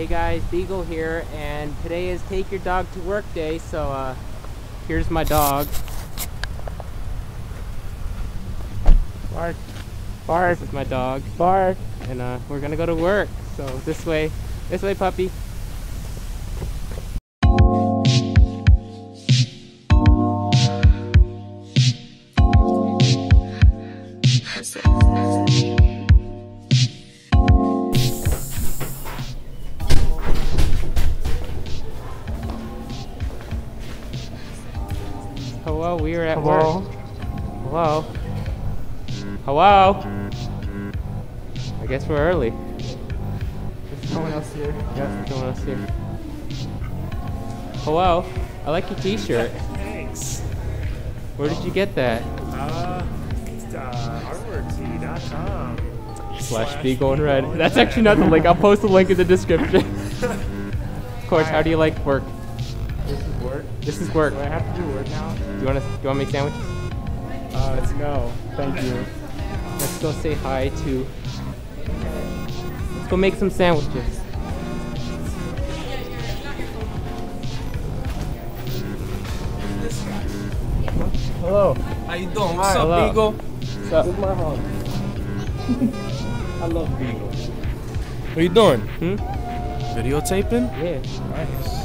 Hey guys, Beagle here, and today is Take Your Dog to Work Day, so here's my dog. Bark. Bark. This is my dog. Bark. And we're gonna go to work, so this way puppy. Hello, we are at work. Hello. Hello. I guess we're early. There's someone else here. Yes, someone else here. Hello. I like your t-shirt. Thanks. Where did you get that? artworktea.com. /Beagle in Red. That's actually not the link. I'll post the link in the description. Of course. How do you like work? This is work. Do I have to do work now? Do you want to make sandwiches? No, thank you. Let's go say hi to... Let's go make some sandwiches. Hello. How you doing? What's up, hello. Beagle? What's up? This is my home. I love Beagle. What are you doing? Videotaping? Yeah. Nice.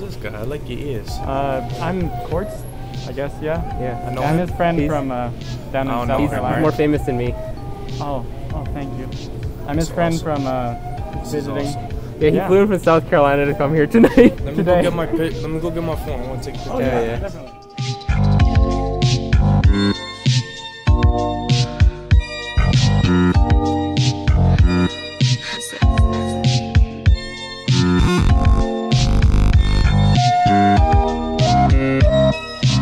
This guy, I like your ears. I'm Quartz, I guess. Yeah. I know I'm his friend from down in South Carolina. He's more famous than me. Oh, thank you. I'm his friend from visiting. Awesome. Yeah, he flew from South Carolina to come here tonight. Let me go get my phone. I want to take a picture. Yeah, definitely.